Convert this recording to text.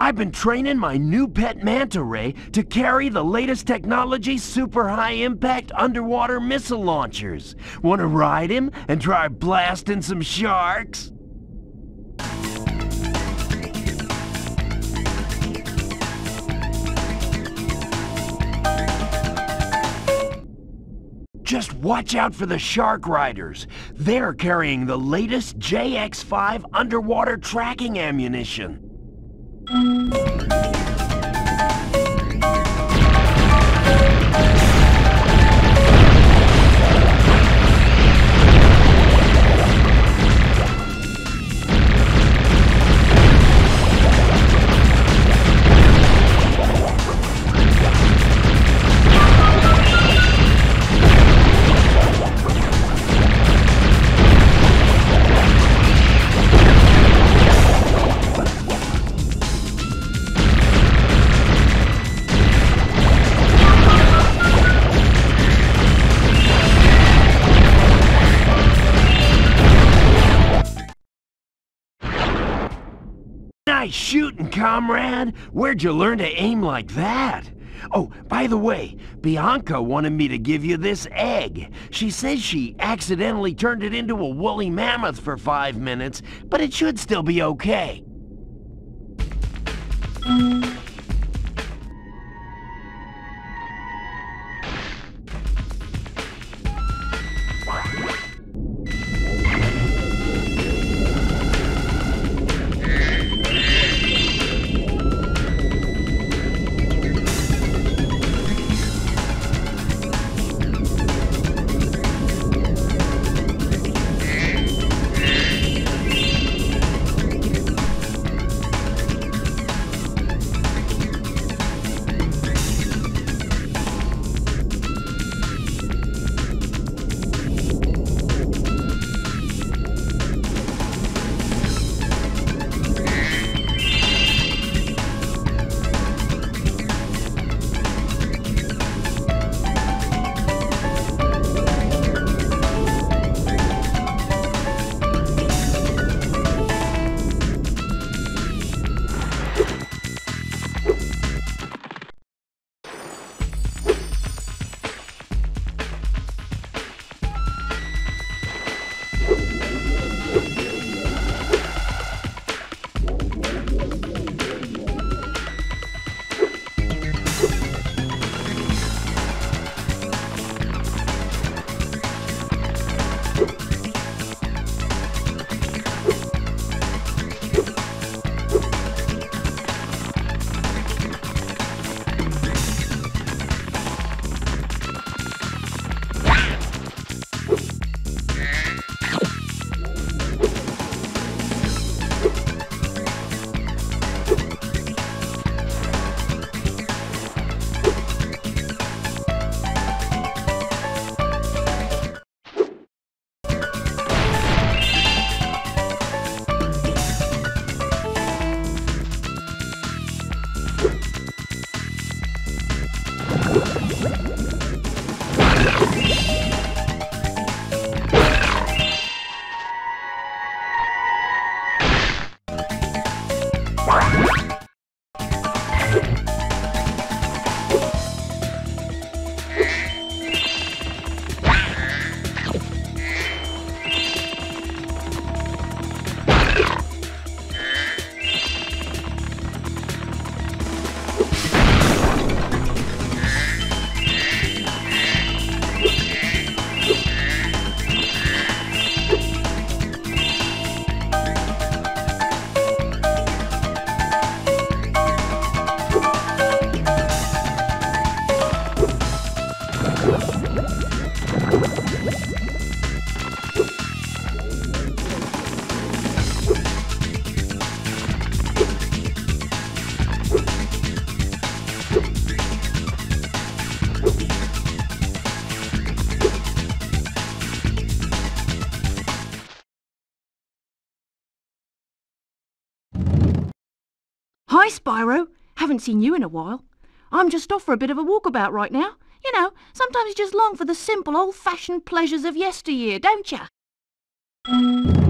I've been training my new pet manta ray to carry the latest technology super high-impact underwater missile launchers. Want to ride him and try blasting some sharks? Just watch out for the shark riders. They're carrying the latest JX-5 underwater tracking ammunition. Nice shooting, comrade! Where'd you learn to aim like that? Oh, by the way, Bianca wanted me to give you this egg. She says she accidentally turned it into a woolly mammoth for 5 minutes, but it should still be okay. Hi, Spyro. Haven't seen you in a while. I'm just off for a bit of a walkabout right now. You know, sometimes you just long for the simple, old-fashioned pleasures of yesteryear, don't ya?